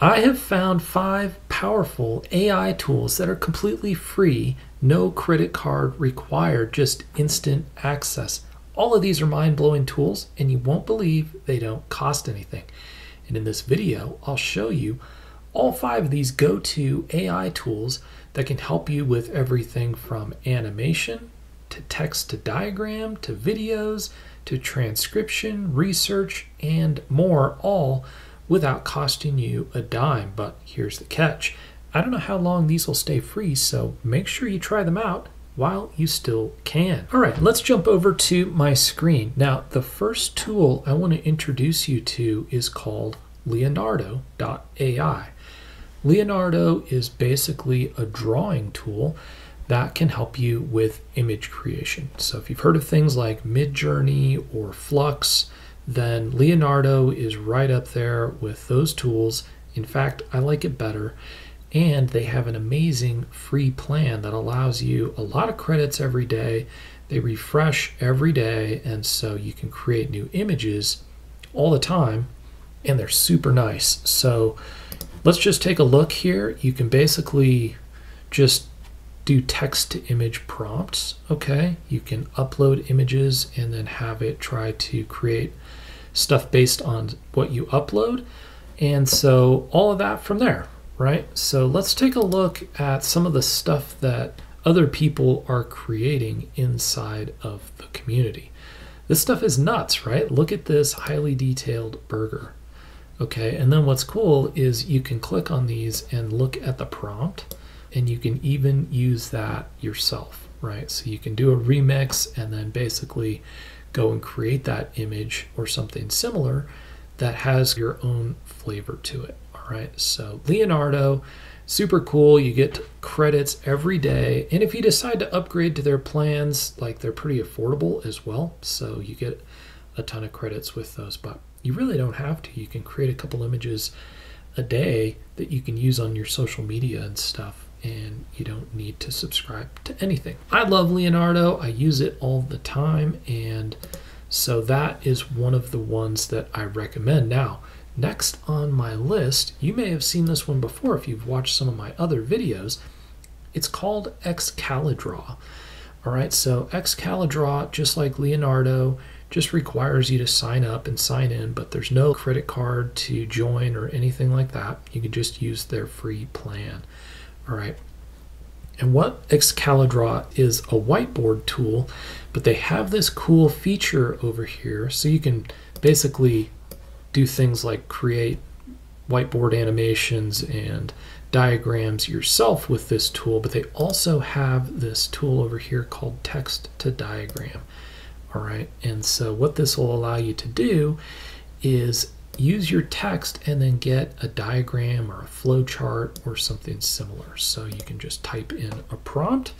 I have found 5 powerful AI tools that are completely free, no credit card required, just instant access. All of these are mind-blowing tools, and you won't believe they don't cost anything. And in this video, I'll show you all 5 of these go-to AI tools that can help you with everything from animation, to text to diagram, to videos, to transcription, research, and more, all without costing you a dime. But here's the catch. I don't know how long these will stay free, so make sure you try them out while you still can. All right, let's jump over to my screen. Now, the first tool I want to introduce you to is called Leonardo.ai. Leonardo is basically a drawing tool that can help you with image creation. So if you've heard of things like Midjourney or Flux, then Leonardo is right up there with those tools. In fact, I like it better. And they have an amazing free plan that allows you a lot of credits every day. They refresh every day, and so you can create new images all the time, and they're super nice. So let's just take a look here. You can basically just do text to image prompts, okay? You can upload images and then have it try to create stuff based on what you upload. And so all of that from there, right? So let's take a look at some of the stuff that other people are creating inside of the community. This stuff is nuts, right? Look at this highly detailed burger, okay? And then what's cool is you can click on these and look at the prompt, and you can even use that yourself, right? So you can do a remix and then basically go and create that image or something similar that has your own flavor to it, all right? So Leonardo, super cool. You get credits every day. And if you decide to upgrade to their plans, like, they're pretty affordable as well. So you get a ton of credits with those, but you really don't have to. You can create a couple images a day that you can use on your social media and stuff, and you don't need to subscribe to anything. I love Leonardo, I use it all the time, and so that is one of the ones that I recommend. Now, next on my list, you may have seen this one before if you've watched some of my other videos, it's called Excalidraw. All right, so Excalidraw, just like Leonardo, just requires you to sign up and sign in, but there's no credit card to join or anything like that. You can just use their free plan. All right, and what Excalidraw is, a whiteboard tool, but they have this cool feature over here, so you can basically do things like create whiteboard animations and diagrams yourself with this tool, but they also have this tool over here called text to diagram. All right, and so what this will allow you to do is use your text and then get a diagram or a flow chart or something similar. So you can just type in a prompt.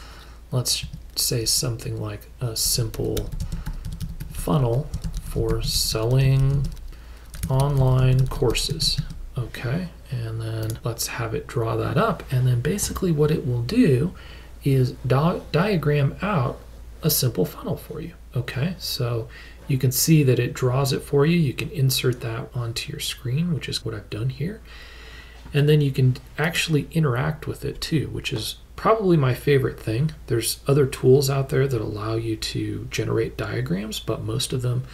Let's say something like a simple funnel for selling online courses. Okay, and then let's have it draw that up. And then basically what it will do is diagram out a simple funnel for you. Okay, so you can see that it draws it for you. You can insert that onto your screen, which is what I've done here. And then you can actually interact with it too, which is probably my favorite thing. There's other tools out there that allow you to generate diagrams, but most of them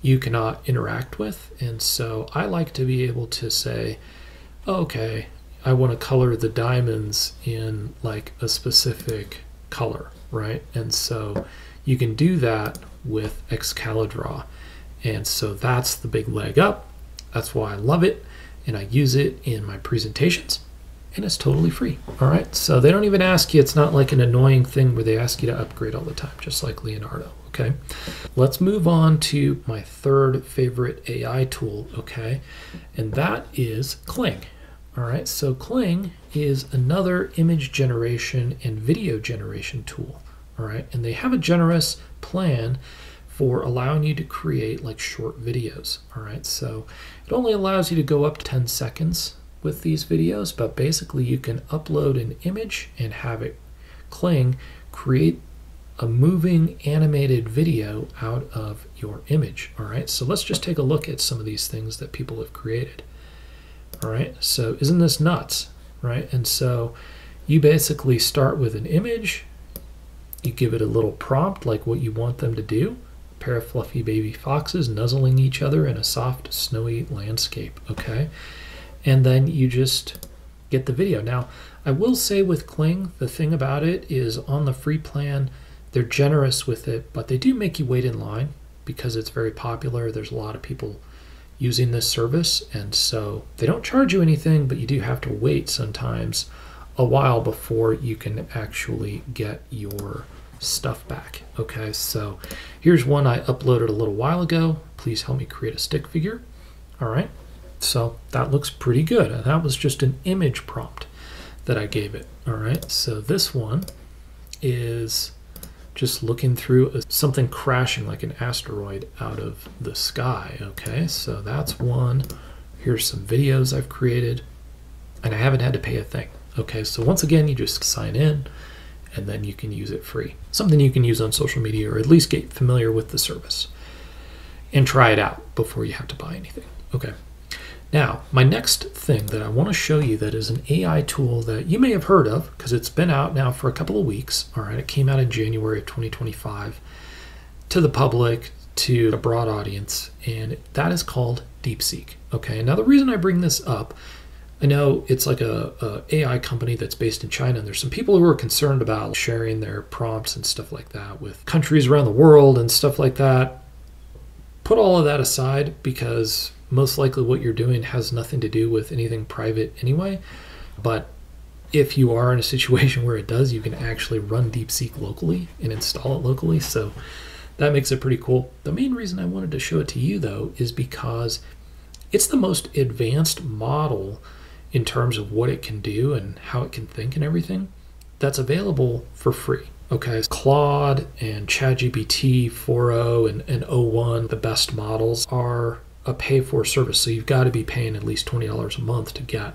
you cannot interact with. And so I like to be able to say, okay, I want to color the diamonds in like a specific color, right? And so you can do that with Excalidraw, and so that's the big leg up. That's why I love it, and I use it in my presentations, and it's totally free. All right, so they don't even ask you. It's not like an annoying thing where they ask you to upgrade all the time, just like Leonardo. Okay, let's move on to my third favorite AI tool, okay, and that is Kling. All right, so Kling is another image generation and video generation tool. All right, and they have a generous plan for allowing you to create like short videos. All right, so it only allows you to go up to 10 seconds with these videos, but basically you can upload an image and have it Kling create a moving animated video out of your image. All right, so let's just take a look at some of these things that people have created. All right, so isn't this nuts, right? And so you basically start with an image, you give it a little prompt like what you want them to do, a pair of fluffy baby foxes nuzzling each other in a soft, snowy landscape, okay? And then you just get the video. Now, I will say with Kling, the thing about it is on the free plan, they're generous with it, but they do make you wait in line because it's very popular. There's a lot of people using this service, and so they don't charge you anything, but you do have to wait sometimes a while before you can actually get your stuff back. Okay, so here's one I uploaded a little while ago. Please help me create a stick figure. All right, so that looks pretty good. And that was just an image prompt that I gave it. All right, so this one is just looking through something crashing like an asteroid out of the sky. Okay, so that's one. Here's some videos I've created, and I haven't had to pay a thing. Okay, so once again, you just sign in and then you can use it free. Something you can use on social media, or at least get familiar with the service and try it out before you have to buy anything. Okay, now my next thing that I want to show you that is an AI tool that you may have heard of because it's been out now for a couple of weeks. All right, it came out in January of 2025 to the public, to a broad audience, and that is called DeepSeek. Okay, now the reason I bring this up, I know it's like a AI company that's based in China, and there's some people who are concerned about sharing their prompts and stuff like that with countries around the world and stuff like that. Put all of that aside, because most likely what you're doing has nothing to do with anything private anyway. But if you are in a situation where it does, you can actually run DeepSeek locally and install it locally. So that makes it pretty cool. The main reason I wanted to show it to you, though, is because it's the most advanced model in terms of what it can do and how it can think and everything that's available for free. Okay, Claude and ChatGPT 4.0 and 0.1, the best models, are a pay for service. So you've got to be paying at least $20 a month to get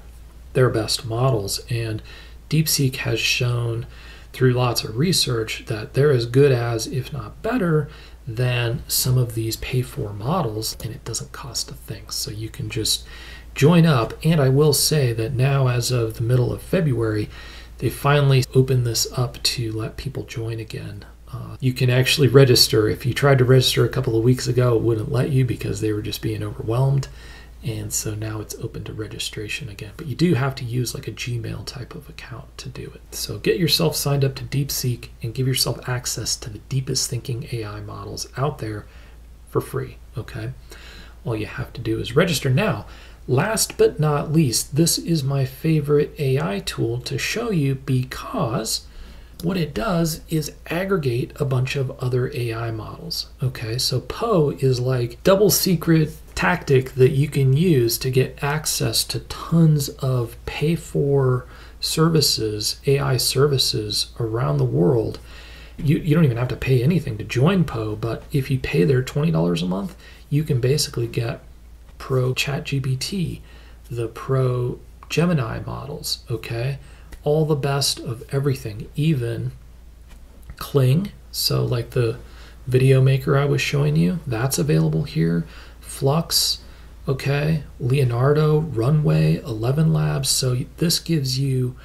their best models. And DeepSeek has shown through lots of research that they're as good as, if not better, than some of these pay for models, and it doesn't cost a thing. So you can just join up. And I will say that now, as of the middle of February, they finally opened this up to let people join again. You can actually register. If you tried to register a couple of weeks ago, it wouldn't let you because they were just being overwhelmed. And so now it's open to registration again. But you do have to use like a Gmail type of account to do it. So get yourself signed up to DeepSeek and give yourself access to the deepest thinking AI models out there for free. Okay, all you have to do is register now. Last but not least, this is my favorite AI tool to show you, because what it does is aggregate a bunch of other AI models. Okay, so Poe is like double secret tactic that you can use to get access to tons of pay for services, AI services around the world. You don't even have to pay anything to join Poe, but if you pay their $20 a month, you can basically get Pro ChatGPT, the Pro Gemini models, okay? All the best of everything, even Kling. So like the video maker I was showing you, that's available here. Flux, okay? Leonardo, Runway, 11 Labs. So this gives you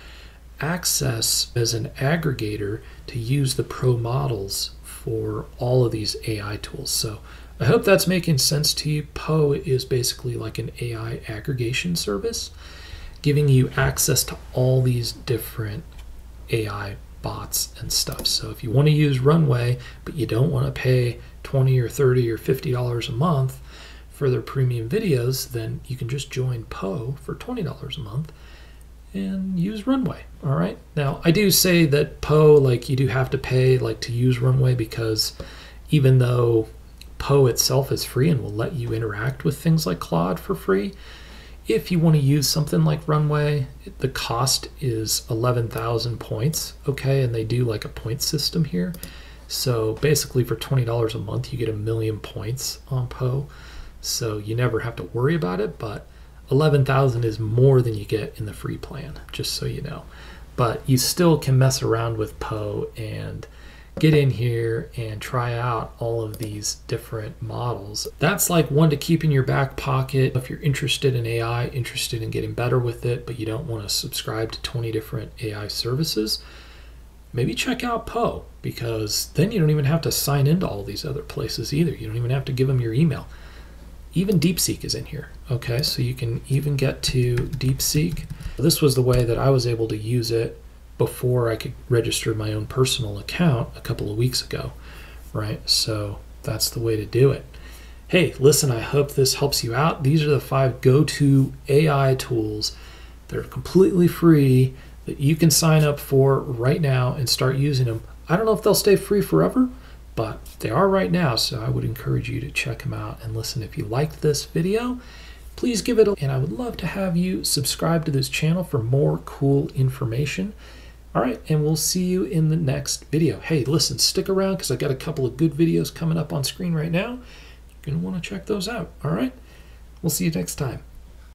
access as an aggregator to use the Pro models for all of these AI tools. So I hope that's making sense to you. Poe is basically like an AI aggregation service, giving you access to all these different AI bots and stuff. So if you want to use Runway, but you don't want to pay $20 or $30 or $50 a month for their premium videos, then you can just join Poe for $20 a month and use Runway. All right. Now, I do say that Poe, like, you do have to pay like to use Runway, because even though Poe itself is free and will let you interact with things like Claude for free, if you want to use something like Runway, the cost is 11,000 points, okay? And they do like a point system here. So basically for $20 a month, you get 1,000,000 points on Poe. So you never have to worry about it, but 11,000 is more than you get in the free plan, just so you know. But you still can mess around with Poe and get in here and try out all of these different models. That's like one to keep in your back pocket if you're interested in AI, interested in getting better with it, but you don't want to subscribe to 20 different AI services. Maybe check out Poe, because then you don't even have to sign into all these other places either. You don't even have to give them your email. Even DeepSeek is in here, okay? So you can even get to DeepSeek. This was the way that I was able to use it before I could register my own personal account a couple of weeks ago, right? So that's the way to do it. Hey, listen, I hope this helps you out. These are the 5 go-to AI tools that are completely free that you can sign up for right now and start using them. I don't know if they'll stay free forever, but they are right now, so I would encourage you to check them out. And listen, if you liked this video, please give it a like, and I would love to have you subscribe to this channel for more cool information. All right, and we'll see you in the next video. Hey, listen, stick around because I got a couple of good videos coming up on screen right now. You're gonna wanna check those out, all right? We'll see you next time.